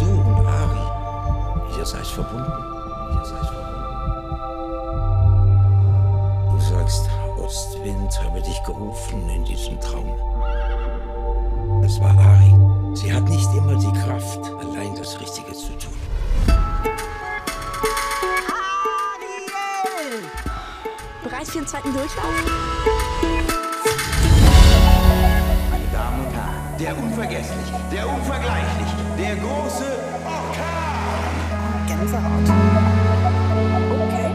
Du und Ari, ihr seid verbunden. Du sagst, Ostwind habe dich gerufen in diesem Traum. Es war Ari. Sie hat nicht immer die Kraft, allein das Richtige zu tun. Bereit für den zweiten Durchlauf? Meine Damen und Herren, der unvergesslich, der unvergleichlich, der große Orkan! Gänsehaut. Okay.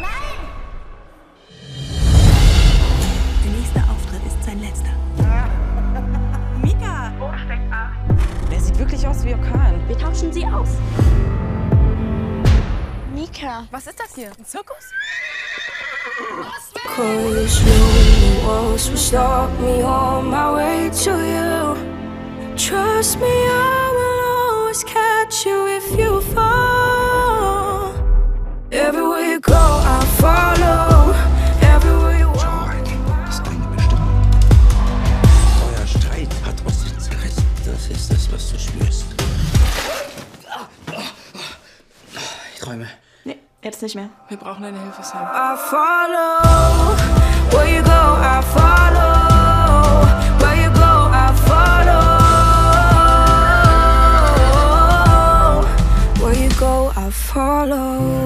Nein! Der nächste Auftritt ist sein letzter. Mika! Wo steckt Ari? Der sieht wirklich aus wie Orkan. Wir tauschen sie aus. Mika. Was ist das hier? Ein Zirkus? Das eine bestimmt. Euer Streit hat uns zerrissen. Das ist das, was du spürst. Ich träume. Nee, jetzt nicht mehr. Wir brauchen deine Hilfe, Sam. I follow, where you go, I follow, where you go, I follow, where you go, I follow.